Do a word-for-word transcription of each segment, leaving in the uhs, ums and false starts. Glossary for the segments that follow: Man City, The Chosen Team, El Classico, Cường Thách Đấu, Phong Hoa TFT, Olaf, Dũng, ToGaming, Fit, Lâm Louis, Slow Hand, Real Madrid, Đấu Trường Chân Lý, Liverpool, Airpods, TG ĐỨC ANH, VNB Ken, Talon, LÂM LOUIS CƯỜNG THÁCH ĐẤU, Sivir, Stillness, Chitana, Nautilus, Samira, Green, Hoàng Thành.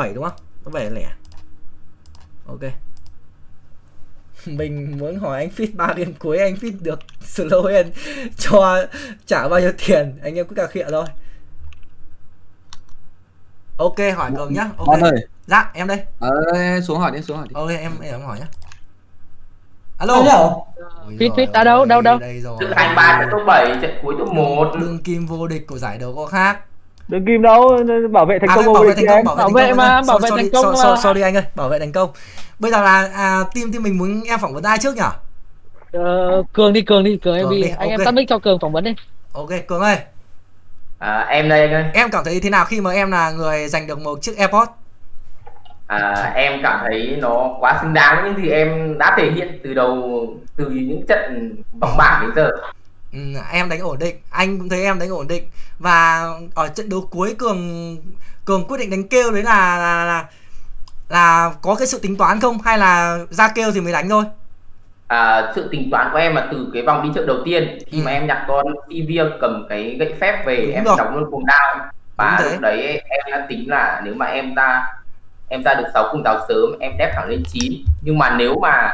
bảy đúng không? Có vẻ lẻ. Ok. Mình muốn hỏi anh Fit ba game cuối anh Fit được Slow Hand cho trả bao nhiêu tiền? Anh em cứ cà khịa thôi. Ok, hỏi Cường nhá. Ok. Dạ, em đây. Ờ, xuống hỏi đi, xuống hỏi đi. Ok, em em hỏi nhá. Alo. Fit Fit đã đâu, đâu đâu. Anh ba top bảy trận cuối top một. Đương kim vô địch của giải đấu có khác. Đương kim đâu, bảo vệ thành à, công, bảo vệ thành công, bảo vệ, bảo vệ thành công mà, bảo vệ so, thành công. So, so, so đi anh ơi, bảo vệ thành công. Bây giờ là à, team team mình muốn em phỏng vấn ai trước nhỉ? Ờ, Cường đi, Cường đi, Cường, Cường em đi. Anh okay. Em tắt mic cho Cường phỏng vấn đi. Ok, Cường ơi. À, em đây anh ơi. Em cảm thấy thế nào khi mà em là người giành được một chiếc Airpods? À, em cảm thấy nó quá xứng đáng với những gì em đã thể hiện từ đầu, từ những trận vòng bảng đến giờ. Ừ, em đánh ổn định, anh cũng thấy em đánh ổn định. Và ở trận đấu cuối Cường Cường quyết định đánh kêu đấy là là, là là có cái sự tính toán không? Hay là ra kêu thì mới đánh thôi? À, sự tính toán của em là từ cái vòng đi chợ đầu tiên. Khi ừ. mà em nhặt con Sivir cầm cái gậy phép về. Đúng em rồi. Đóng luôn cuồng đao. Và lúc đấy em đã tính là nếu mà em ra Em ra được sáu cung đào sớm em đép thẳng lên chín. Nhưng mà nếu mà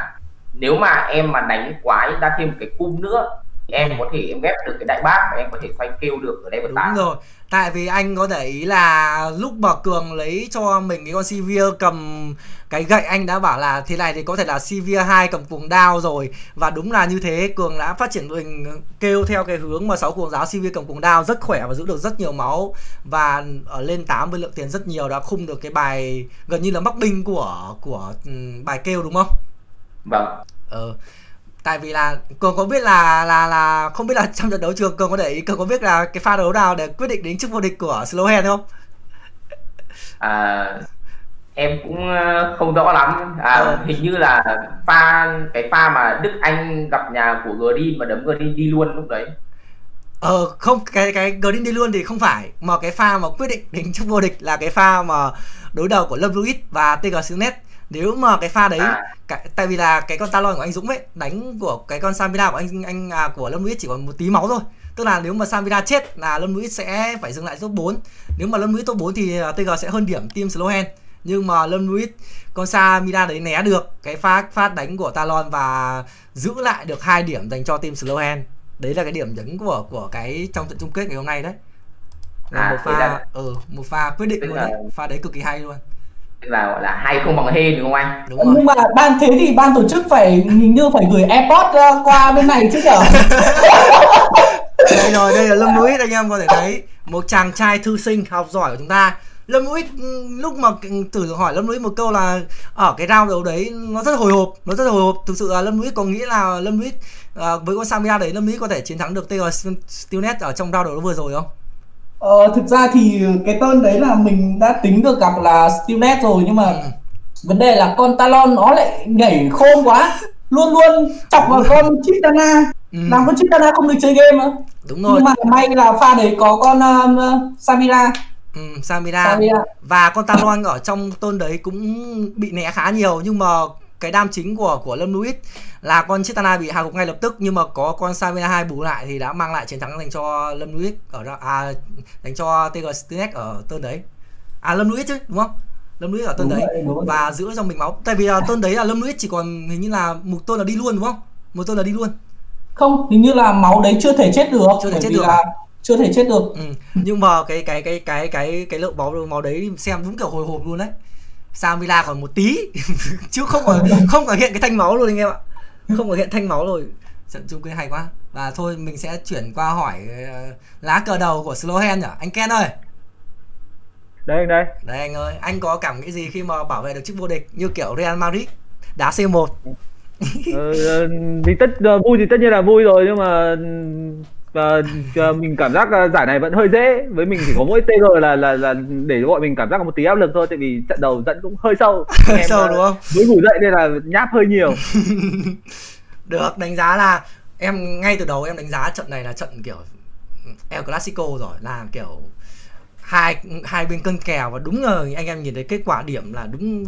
Nếu mà em mà đánh quái ra thêm một cái cung nữa em có thể em ghép được cái đại bác và em có thể xoay kêu được ở đây một tám. Đúng rồi, tại vì anh có để ý là lúc mà Cường lấy cho mình cái con Sivir cầm cái gậy anh đã bảo là thế này thì có thể là Sivir hai cầm cuồng đao rồi. Và đúng là như thế, Cường đã phát triển mình kêu theo cái hướng mà sáu cuồng giáo Sivir cầm cuồng đao rất khỏe và giữ được rất nhiều máu. Và ở lên tám với lượng tiền rất nhiều đã khung được cái bài gần như là mắc binh của của bài kêu đúng không? Vâng. Ờ. Tại vì là Cường có biết là là là không biết là trong trận đấu trường Cường có để ý Cường có biết là cái pha đấu nào để quyết định đến chức vô địch của Slow Hand không? À, em cũng không rõ lắm. À, à. Hình như là pha cái pha mà Đức Anh gặp nhà của Green mà đấm Green đi luôn lúc đấy. Ờ không, cái cái Green đi luôn thì không phải, mà cái pha mà quyết định đến chức vô địch là cái pha mà đối đầu của Lâm Louis và tê giê Stillness. Nếu mà cái pha đấy à. Cái, tại vì là cái con Talon của anh Dũng ấy đánh của cái con Samira của anh anh à, của Lâm Louis chỉ còn một tí máu thôi. Tức là nếu mà Samira chết là Lâm Louis sẽ phải dừng lại top bốn. Nếu mà Lâm Louis top bốn thì tê giê sẽ hơn điểm team Slow Hand. Nhưng mà Lâm Louis con Samira đấy né được cái pha phát đánh của Talon và giữ lại được hai điểm dành cho team Slow Hand. Đấy là cái điểm nhấn của của cái trong trận chung kết ngày hôm nay đấy. Là à, một pha là... ừ, một pha quyết định luôn đấy. Pha đấy cực kỳ hay luôn. Là gọi là hay không bằng hên đúng không anh? Đúng rồi. Nhưng mà ban thế thì ban tổ chức phải hình như phải gửi Airpods qua bên này chứ nhở? Đây rồi, đây là Lâm Louis, anh em có thể thấy một chàng trai thư sinh học giỏi của chúng ta. Lâm Louis lúc mà thử hỏi Lâm Louis một câu là ở cái round đấu đấy nó rất hồi hộp, nó rất hồi hộp. Thực sự là Lâm Louis có nghĩ là Lâm Louis à, với con Samira đấy Lâm Louis có thể chiến thắng được tê giê Stillness ở trong round đấu vừa rồi không? Ờ, thực ra thì cái tên đấy là mình đã tính được gặp là Stillness rồi, nhưng mà ừ. vấn đề là con Talon nó lại nhảy khôn quá, luôn luôn chọc vào con Chitana, ừ. làm con Chitana không được chơi game nữa. Đúng rồi. Nhưng mà may là pha đấy có con uh, Samira. Ừ, Samira. Samira và con Talon ở trong tôn đấy cũng bị né khá nhiều, nhưng mà cái đam chính của của Lâm Louis là con Chitana bị hạ gục ngay lập tức, nhưng mà có con Samira hai bù lại thì đã mang lại chiến thắng dành cho Lâm Louis ở à, dành cho tê giê Stillness ở tên đấy. À Lâm Louis chứ đúng không? Lâm Louis ở tên đấy rồi, rồi. Và giữ trong mình máu. Tại vì là tên đấy là Lâm Louis chỉ còn hình như là một tên là đi luôn đúng không? Một tên là đi luôn. Không, hình như là máu đấy chưa thể chết được. Chưa thể chết được. Là... chưa thể chết được. Ừ. Nhưng mà cái cái cái cái cái cái lượng máu máu đấy xem đúng kiểu hồi hộp luôn đấy. Samira còn một tí chứ không có không có hiện cái thanh máu luôn anh em ạ, không có hiện thanh máu rồi. Trận chung kết hay quá. Và thôi mình sẽ chuyển qua hỏi uh, lá cờ đầu của Slow Hand nhở, anh Ken ơi. Đây anh đây. Đây anh ơi, anh có cảm nghĩ gì khi mà bảo vệ được chức vô địch như kiểu Real Madrid đá xê một? Ờ, thì tất vui thì tất nhiên là vui rồi, nhưng mà và mình cảm giác giải này vẫn hơi dễ với mình, chỉ có mỗi tê giê là là là để gọi mình cảm giác có một tí áp lực thôi, tại vì trận đầu dẫn cũng hơi sâu, hơi em sâu đúng không? Mới ngủ dậy nên là nháp hơi nhiều. Được, đánh giá là em ngay từ đầu em đánh giá trận này là trận kiểu El Classico rồi, là kiểu hai hai bên cân kèo, và đúng rồi anh em nhìn thấy kết quả điểm là đúng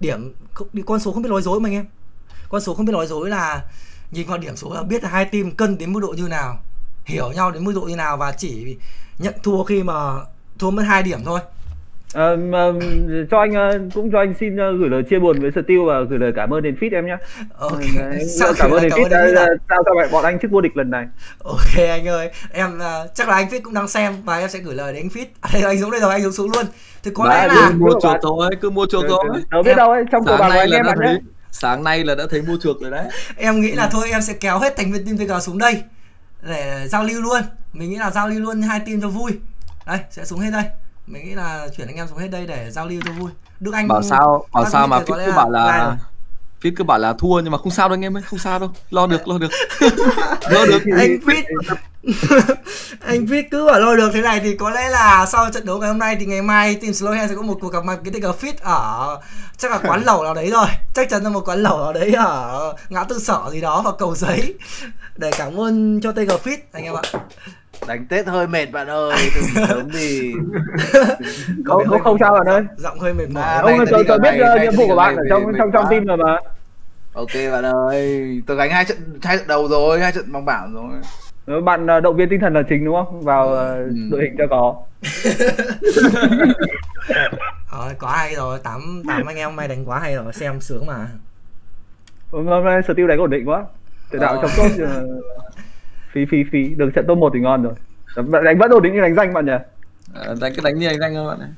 điểm, con số không biết nói dối mà anh em, con số không biết nói dối là nhìn vào điểm số là biết là hai team cân đến mức độ như nào, hiểu nhau đến mức độ như nào, và chỉ nhận thua khi mà thua mất hai điểm thôi. À, mà, cho anh cũng cho anh xin gửi lời chia buồn với Steel và gửi lời cảm ơn đến Fit em nhé. Ok. Sao cảm ơn đến Fit đã, đã, sao các bạn bọn anh chức vô địch lần này. Ok anh ơi, em uh, chắc là anh Fit cũng đang xem và em sẽ gửi lời đến anh Fit. À, đây, anh Dũng đây rồi, anh Dũng xuống luôn. Thì có lẽ là mua chuột thôi, cứ mua chuột thôi. Đâu biết đâu ấy, trong cuộc bạc của anh em bạn nhé. Sáng nay là đã thấy mua chuột rồi đấy. Em nghĩ là thôi em sẽ kéo hết thành viên team vê giê xuống đây để giao lưu luôn. Mình nghĩ là giao lưu luôn hai team cho vui. Đây, sẽ xuống hết đây. Mình nghĩ là chuyển anh em xuống hết đây để giao lưu cho vui. Đức Anh bảo sao bảo sao mà Fit cứ bảo là Fit cứ bảo là thua nhưng mà không sao đâu anh em ơi, không sao đâu, lo được lo được lo được anh Fit. Anh Fit cứ bảo lo được thế này thì có lẽ là sau trận đấu ngày hôm nay thì ngày mai team Slow Hand sẽ có một cuộc gặp mặt cái tên Fit ở chắc là quán lẩu nào đấy rồi, chắc chắn là một quán lẩu nào đấy ở ngã tư Sở gì đó và Cầu Giấy để cảm ơn cho tên Fit anh em ạ. Đánh Tết hơi mệt bạn ơi, từ sớm thì không không, không sao bạn ơi, giọng hơi mệt mỏi. À, ông tôi tôi biết nhiệm vụ của bạn ở trong trong trong team rồi mà. Ok bạn ơi, tôi gánh hai trận hai trận đầu rồi, hai trận bóng bảng rồi. Bạn động viên tinh thần là chính đúng không? Vào ừ. đội hình cho có. Rồi quá hay rồi, tám tám anh em hôm nay đánh quá hay rồi, xem sướng mà. Hôm nay Steel đánh ổn định quá, tự đạo trong tốt. Phí phí phí, được trận top một thì ngon rồi. Đánh vẫn ổn định như đánh danh bạn nhỉ? À, đánh cứ đánh như đánh danh thôi bạn này.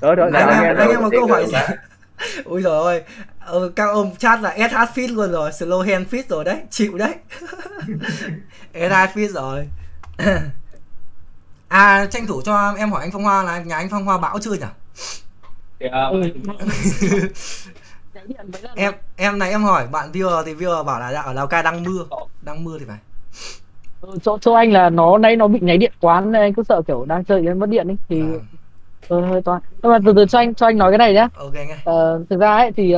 Đó đó, anh em một câu hỏi gì? Ôi giời ơi, ờ, các ông chat là ét hát Fit luôn rồi, Slow Hand Fit rồi đấy, chịu đấy. ét hát Fit rồi. À, tranh thủ cho em hỏi anh Phong Hoa là nhà anh Phong Hoa bão chưa nhỉ? Yeah. em em này em hỏi bạn viewer thì viewer bảo là ở Lào Cai đang mưa, đang mưa thì phải. Chỗ chỗ anh là nó nãy nó bị nháy điện quán, anh cứ sợ kiểu đang chơi đến mất điện ấy thì à. Hơi hơi toan. Nhưng mà từ từ cho anh cho anh nói cái này nhá. Ok anh ơi. Ờ, thực ra ấy thì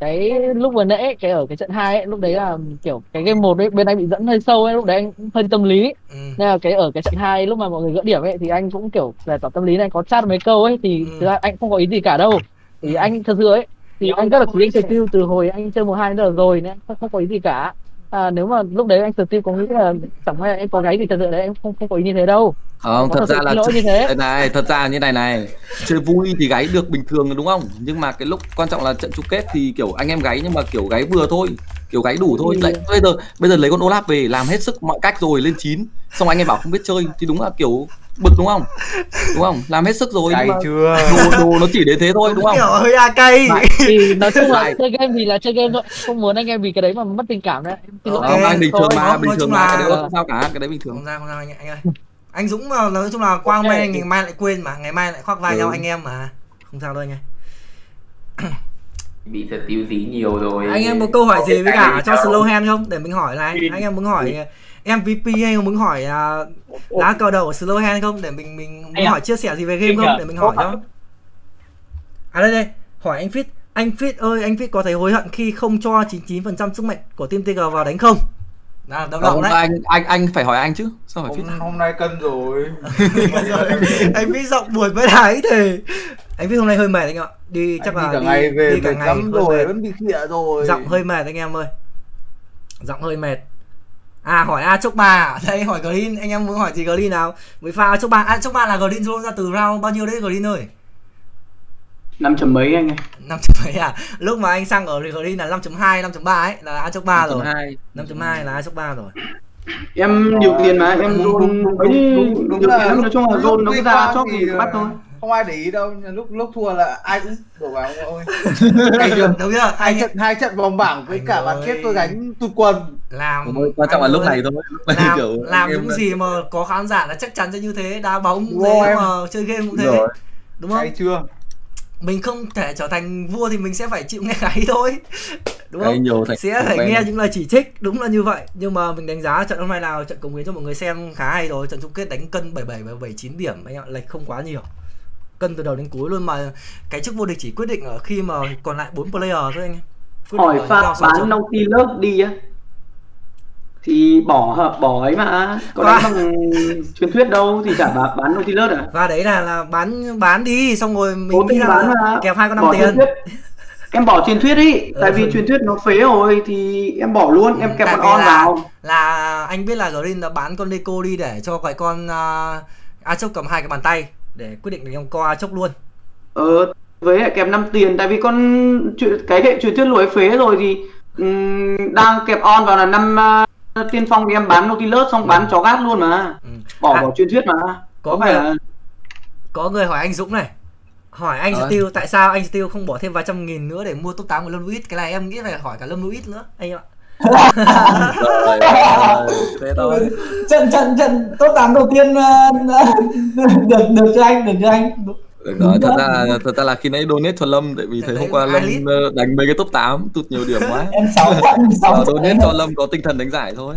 cái lúc vừa nãy cái ở cái trận hai ấy, lúc đấy là kiểu cái game một ấy bên anh bị dẫn hơi sâu ấy, lúc đấy anh cũng hơi tâm lý. Ừ. Nên là cái ở cái trận hai lúc mà mọi người gỡ điểm ấy thì anh cũng kiểu giải tỏa tâm lý này, có chat mấy câu ấy thì ừ. thực ra anh không có ý gì cả đâu. Thì ừ. anh thật sự ấy thì anh rất là quý anh Steel từ hồi anh chơi một hai nữa rồi nên không, không có ý gì cả. À, nếu mà lúc đấy anh Steel có nghĩ là chẳng may em có gáy thì thật sự đấy em không không có ý như thế đâu. Không, có thật ra là lỗi như thế này, thật ra như này này, chơi vui thì gáy được bình thường đúng không? Nhưng mà cái lúc quan trọng là trận chung kết thì kiểu anh em gáy nhưng mà kiểu gáy vừa thôi, kiểu gáy đủ thôi. Đấy, bây giờ bây giờ lấy con Olaf về làm hết sức mọi cách rồi lên chín, xong anh em bảo không biết chơi thì đúng là kiểu bực đúng không? Đúng không? Làm hết sức rồi nhưng mà chưa. Đồ, đồ nó chỉ đến thế thôi đúng không? Kiểu hơi a cây. Thì nói chung là chơi game thì là chơi game thôi, không muốn anh em vì cái đấy mà mất tình cảm đấy. Okay. Anh bình thường mà, bình thường mà, cái đấy không sao cả, cái đấy bình thường. Không sao, không sao anh ơi. Anh Dũng mà nói chung là qua hôm nay ngày mai lại quên mà, ngày mai lại khoác vai ừ. nhau anh em mà. Không sao đâu anh ơi. Bị thật tiêu dí nhiều rồi. Anh em có câu hỏi gì với cả cho Slow Hand không? Để mình hỏi này, anh em muốn hỏi em vê pê hay muốn hỏi uh, đá cờ đầu của Slow Hand không? Để mình mình muốn hỏi chia sẻ gì về game không? Để mình hỏi cho. À đây đây, hỏi anh Fit. Anh Fit ơi, anh Fit có thấy hối hận khi không cho chín mươi chín phần trăm sức mạnh của team tê giê vào đánh không? À, đâu đâu đấy. Anh anh anh phải hỏi anh chứ. Sao hỏi Fit? Hôm nay cân rồi. Anh Fit giọng buồn với thái thì anh Fit hôm nay hơi mệt anh ạ. Đi chắc anh là đi cả đi, ngày về đi cả ngày rồi, vẫn bị khịa rồi. Giọng hơi mệt anh em ơi. Giọng hơi mệt. À hỏi A chốc ba, đây hỏi Green, anh em muốn hỏi gì Green nào? Với pha chốc ba, à, chốc ba là Green roll ra từ round bao nhiêu đấy Green ơi? năm chấm mấy anh ơi. năm chấm mấy à? Lúc mà anh sang ở Green là năm chấm hai, năm chấm ba ấy là A chốc ba rồi. năm chấm hai là A chốc ba rồi. Em điều khiển mà em roll ấy, đúng là nói chung là roll nó cứ ra chốc thì bắt thôi. Không ai để ý đâu, lúc lúc thua là ai cũng đổ vào ông ơi. Đúng chưa? Hai trận hai trận vòng bảng với anh cả bán kết tôi gánh tụt quần. Làm quan trọng là lúc này thôi. Làm, kiểu làm những gì mà có khán giả là chắc chắn sẽ như thế, đá bóng cũng thế mà chơi game cũng thế. Rồi. Đúng không? Hay chưa? Mình không thể trở thành vua thì mình sẽ phải chịu nghe gáy thôi. Đúng không? Nhiều sẽ phải nghe những lời chỉ trích, đúng là như vậy. Nhưng mà mình đánh giá trận hôm nay nào trận cống hiến cho mọi người xem khá hay rồi, trận chung kết đánh cân bảy mươi bảy, bảy mươi chín điểm anh ạ, lệch không quá nhiều. Cân từ đầu đến cuối luôn mà cái chức vô địch chỉ quyết định ở khi mà còn lại bốn player thôi anh. Quyết hỏi pha bán Nautilus đi á thì bỏ hợp bỏ ấy mà có đánh bằng truyền thuyết đâu thì chả bán, bán Nautilus à? Và đấy là là bán bán đi xong rồi mình đi bán là kẹp hai con năm tiền. Em bỏ truyền thuyết ấy, tại vì truyền thuyết nó phế rồi thì em bỏ luôn, em kẹp con on vào. Là anh biết là Green đã bán con Deco đi để cho cái con uh, Achok cầm hai cái bàn tay. để quyết định mình ông co chốc luôn. Ờ, với lại kèm năm tiền, tại vì con cái hệ truyền thuyết lùi phế rồi thì um, đang kẹp on vào là năm uh, tiên phong thì em bán Nautilus xong bán ừ. chó gác luôn mà. Ừ. Bỏ à, bỏ truyền thuyết mà. Có phải là... có người hỏi anh Dũng này. Hỏi anh Still tại sao anh Still không bỏ thêm vài trăm nghìn nữa để mua top tám của Lâm Louis. Cái này em nghĩ phải hỏi cả Lâm Louis nữa anh em ạ. Trời ơi, thế thôi. Trận trận trận top tám đầu tiên được được cho anh, được cho anh. Được rồi, thật ra thật ra là khi nãy donate cho Lâm, tại vì thấy hôm qua Lâm đánh mấy cái top tám tụt nhiều điểm quá. Em sáu sáu donate cho Lâm có tinh thần đánh giải thôi.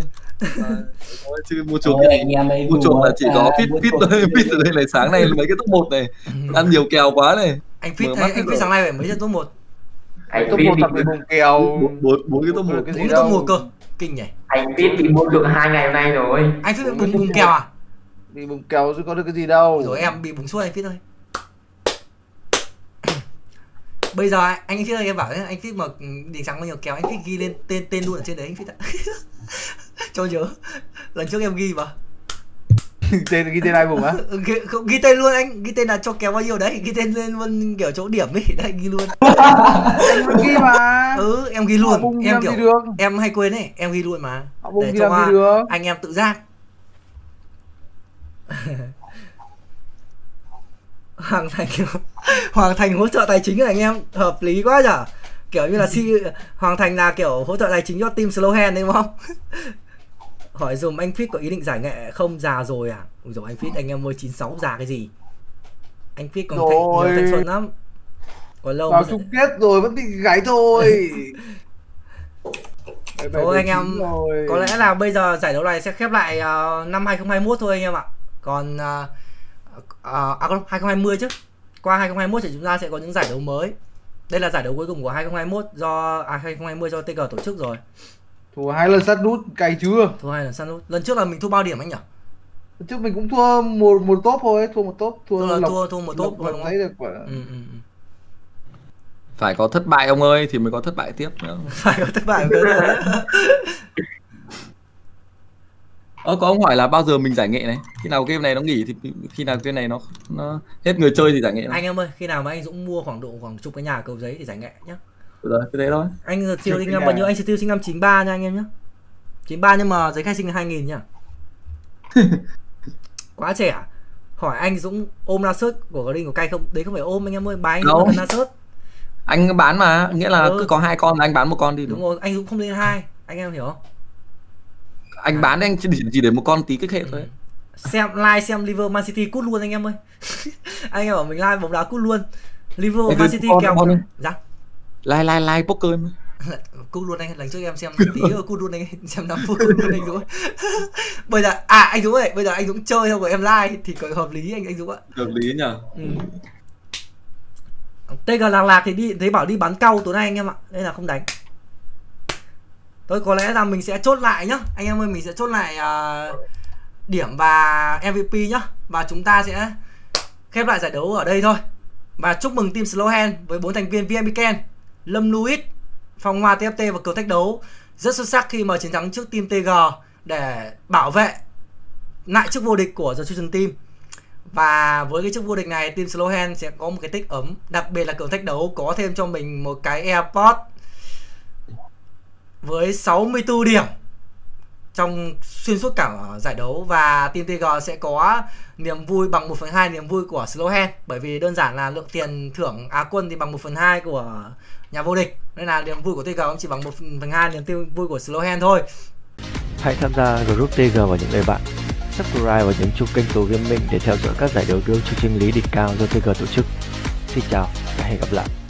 Chứ mua chuột cái này, mua chuột là chỉ có fit fit thôi, fit ở đây này, sáng nay mấy cái top một này, ăn nhiều kèo quá này. Anh fit thấy anh fit sáng nay phải mấy trận top một. Anh top một tập về bùng kèo bốn cái top một, cái gì top một cơ, kinh nhỉ. Anh fit bị mua được hai ngày hôm nay rồi. Anh fit bị bùng kèo à? Bị bùng kèo chứ có được cái gì đâu. Rồi em bị bùng suốt anh fit thôi. Bây giờ anh fit ơi, em bảo anh fit mà đỉnh sáng bao nhiêu kèo anh fit ghi lên tên tên luôn ở trên đấy anh fit ạ. Cho nhớ lần trước em ghi mà tên ghi tên ai bụng á, không ghi tên luôn anh, ghi tên là cho kéo bao nhiêu đấy, ghi tên lên luôn kiểu chỗ điểm ấy đấy, ghi luôn. Em ghi mà. Ừ em ghi luôn, em kiểu em hay quên ấy, em ghi luôn mà để cho à, anh em tự giác. Hoàng Thành kiểu... Hoàng Thành hỗ trợ tài chính anh em hợp lý quá nhở, kiểu như là si... Hoàng Thành là kiểu hỗ trợ tài chính cho team Slow Hand đấy đúng không? Hỏi dùm anh Fit có ý định giải nghệ không, già rồi à? Ủa dồi anh Fit, anh em mới chín sáu già cái gì? Anh Fit còn thanh, thanh xuân lắm. Còn lâu vào chung kết rồi vẫn bị gãy thôi. Thôi anh em, rồi. Có lẽ là bây giờ giải đấu này sẽ khép lại uh, năm hai không hai mốt thôi anh em ạ. Còn uh, uh, à không, hai không hai không chứ. Qua hai không hai mốt thì chúng ta sẽ có những giải đấu mới. Đây là giải đấu cuối cùng của hai không hai mốt do à hai không hai không do tê giê tổ chức rồi. Thua hai lần sát nút cày chưa? Thua hai lần sát nút. Lần trước là mình thua bao điểm anh nhỉ? Lần trước mình cũng thua một một top thôi, thua một top, thua là thua thua một top thôi đúng không? Được quả... ừ, ừ. Phải có thất bại ông ơi thì mới có thất bại tiếp nữa. Phải có thất bại mới được. Ờ có ông hỏi là bao giờ mình giải nghệ này? Khi nào game này nó nghỉ thì khi nào game này nó nó hết người chơi thì giải nghệ. Này. Anh em ơi, khi nào mà anh Dũng mua khoảng độ khoảng chục cái nhà cầu giấy thì giải nghệ nhá. Rồi, cái đấy thôi. Anh giờ tiêu sinh năm bao nhiêu? Anh tiêu sinh năm chín ba nha anh em nhá. chín ba nhưng mà giấy khai sinh là hai nghìn nhá. Quá trẻ. Hỏi anh Dũng ôm la sớt của Green của cay không? Đấy không phải ôm anh em ơi, bán anh la sớt. Anh bán mà, nghĩa là ừ. cứ có hai con là anh bán một con đi. Đúng, đúng rồi, anh Dũng không lên hai. Anh em hiểu không? Anh à. bán anh chỉ để một con tí kích hệ thôi. Ừ. Xem live xem Liverpool Man City cút luôn anh em ơi. Anh em bảo mình live bóng đá cút luôn. Liverpool Man City kèo. Dạ. Lai lai lai poker em. Cút luôn anh, lần trước em xem tí rồi cút luôn anh, xem năm phút cút luôn anh Dũng. Bây giờ à anh Dũng ơi, bây giờ anh Dũng chơi không của em live thì có hợp lý anh anh Dũng ạ. Hợp lý nhỉ. Ừ. tê giê Lạc Lạc thì đi thấy bảo đi bán cau tối nay anh em ạ, nên là không đánh. Thôi có lẽ là mình sẽ chốt lại nhá. Anh em ơi, mình sẽ chốt lại uh, điểm và em vê pê nhá. Và chúng ta sẽ khép lại giải đấu ở đây thôi. Và chúc mừng team Slow Hand với bốn thành viên vê en bê Ken, Lâm Louis, Phong Hoa tê ép tê và Cường Thách Đấu rất xuất sắc khi mà chiến thắng trước team tê giê để bảo vệ lại chức vô địch của The Chosen Team. Và với cái chức vô địch này, team Slow Hand sẽ có một cái tích ấm, đặc biệt là Cường Thách Đấu có thêm cho mình một cái Airpods với sáu mươi tư điểm trong xuyên suốt cả giải đấu. Và team tê giê sẽ có niềm vui bằng một phần hai niềm vui của Slow Hand, bởi vì đơn giản là lượng tiền thưởng Á quân thì bằng một phần hai của nhà vô địch, nên là niềm vui của tê giê cũng chỉ bằng một phần hai niềm vui của Slow Hand thôi. Hãy tham gia group tê giê và những người bạn, subscribe và nhấn chuông kênh Tố Gaming để theo dõi các giải đấu đấu trường chân lý đỉnh cao do tê giê tổ chức. Xin chào và hẹn gặp lại.